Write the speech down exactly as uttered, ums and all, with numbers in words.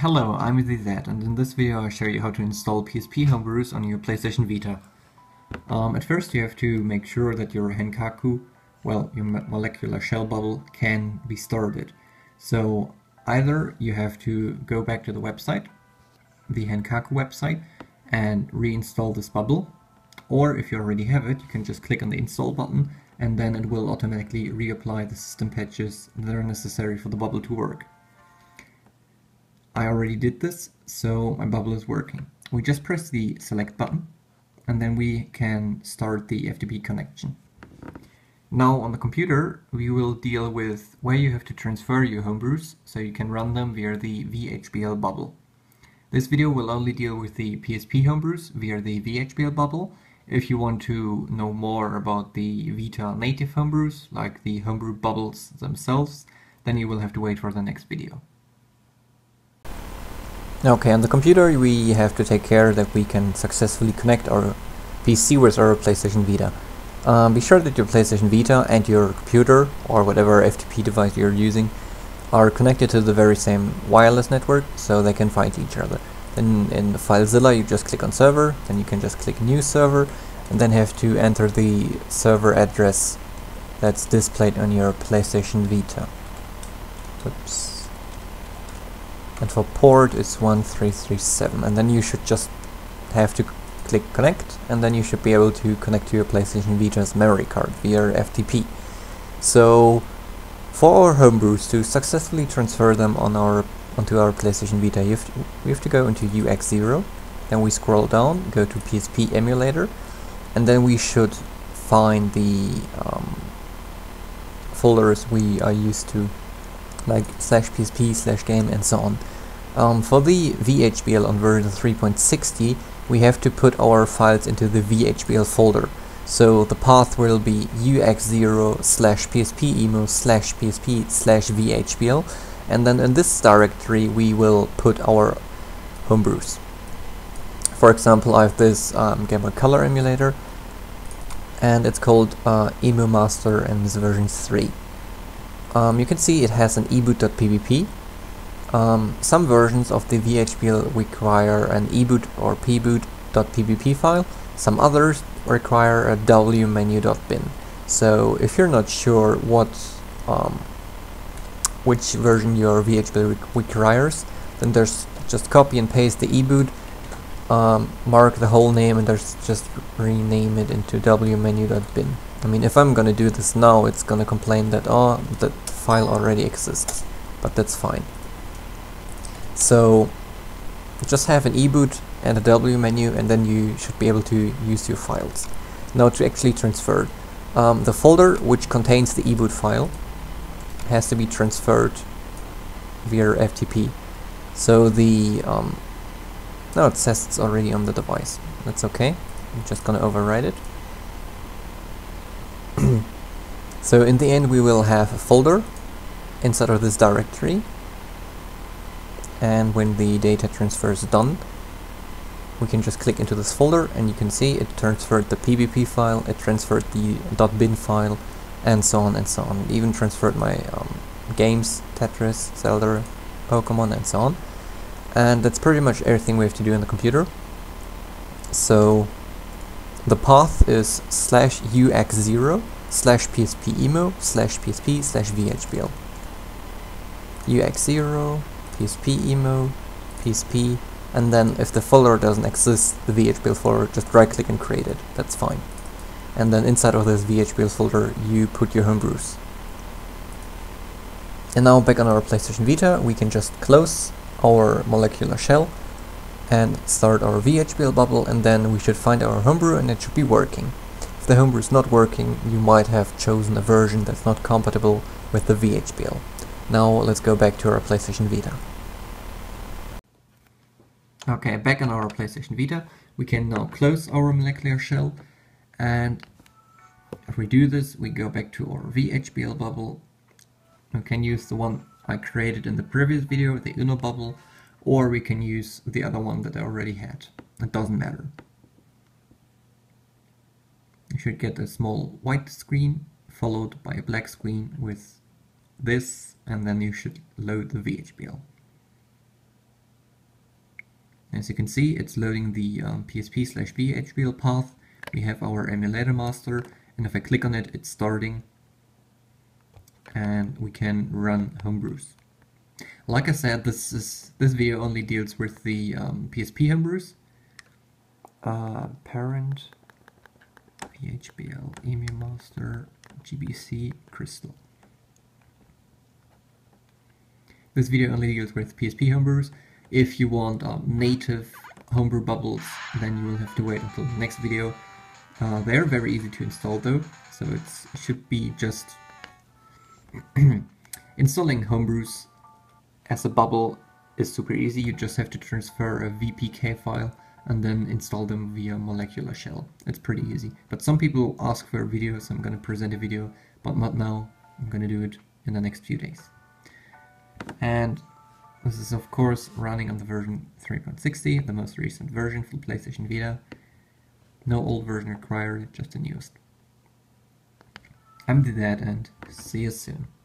Hello, I'm the Zed, and in this video I'll show you how to install P S P homebrews on your PlayStation Vita. Um, at first you have to make sure that your Henkaku, well, your Molecular Shell bottle, can be started. So either you have to go back to the website, the Henkaku website, and reinstall this bubble, or if you already have it, you can just click on the install button and then it will automatically reapply the system patches that are necessary for the bubble to work. I already did this, so my bubble is working. We just press the select button and then we can start the F T P connection. Now on the computer we will deal with where you have to transfer your homebrews so you can run them via the V H B L bubble. This video will only deal with the P S P homebrews via the V H B L bubble. If you want to know more about the Vita native homebrews, like the homebrew bubbles themselves, then you will have to wait for the next video. Okay, on the computer we have to take care that we can successfully connect our P C with our PlayStation Vita. Um, be sure that your PlayStation Vita and your computer, or whatever F T P device you're using, are connected to the very same wireless network so they can find each other. Then in the FileZilla you just click on server, then you can just click new server, and then have to enter the server address that's displayed on your PlayStation Vita. Oops. And for port it's one three three seven, and then you should just have to click connect, and then you should be able to connect to your PlayStation Vita's memory card via F T P. So for our homebrews to successfully transfer them on our onto our PlayStation Vita, you have to, we have to go into U X zero, then we scroll down, go to P S P emulator, and then we should find the um, folders we are used to, like slash P S P, slash game, and so on. Um, for the V H B L on version three point sixty, we have to put our files into the V H B L folder. So the path will be U X zero slash P S P emu slash P S P slash V H B L, and then in this directory we will put our homebrews. For example, I have this um, Game Boy Color emulator, and it's called uh, EmuMaster, and it's version three. Um, you can see it has an e boot dot p b p. Um, some versions of the V H B L require an eboot or p boot dot p b p file, some others require a w menu dot bin. So if you're not sure what um, which version your V H B L rec requires, then there's just copy and paste the eboot, um, mark the whole name, and there's just rename it into w menu dot bin. I mean, if I'm gonna do this now, it's gonna complain that, oh, that file already exists, but that's fine. So just have an eboot and a W menu, and then you should be able to use your files. Now to actually transfer, um, the folder which contains the eboot file has to be transferred via F T P. So the um, no, it says it's already on the device. That's okay. I'm just gonna override it. So in the end we will have a folder inside of this directory, and when the data transfer is done we can just click into this folder, and you can see it transferred the P B P file, it transferred the .bin file, and so on and so on. It even transferred my um, games, Tetris, Zelda, Pokemon, and so on. And that's pretty much everything we have to do on the computer. So the path is slash U X zero slash P S P emu slash P S P slash V H B L. U X zero, P S P emu, P S P, and then if the folder doesn't exist, the V H B L folder, just right click and create it. That's fine. And then inside of this V H B L folder you put your homebrews. And now back on our PlayStation Vita, we can just close our Molecular Shell and start our V H B L bubble, and then we should find our homebrew and it should be working. If the homebrew is not working, you might have chosen a version that's not compatible with the V H B L. Now let's go back to our PlayStation Vita. Okay, back on our PlayStation Vita, we can now close our Molecular Shell, and if we do this, we go back to our V H B L bubble. We can use the one I created in the previous video, the Uno bubble, or we can use the other one that I already had. It doesn't matter. You should get a small white screen followed by a black screen with this, and then you should load the V H B L. As you can see, it's loading the um, P S P slash V H B L path. We have our emulator master, and if I click on it, it's starting, and we can run homebrews. Like I said, this is this video only deals with the um, P S P homebrews. Uh, parent, V H B L, EmuMaster, G B C, Crystal. This video only deals with P S P homebrews. If you want um, native homebrew bubbles, then you will have to wait until the next video. Uh, they're very easy to install though, so it should be just installing homebrews as a bubble is super easy. You just have to transfer a V P K file and then install them via Molecular Shell. It's pretty easy. But some people ask for a video, so I'm going to present a video, but not now. I'm going to do it in the next few days. And this is of course running on the version three point sixty, the most recent version for PlayStation Vita. No old version required, just the newest. I'm the Zed, and see you soon.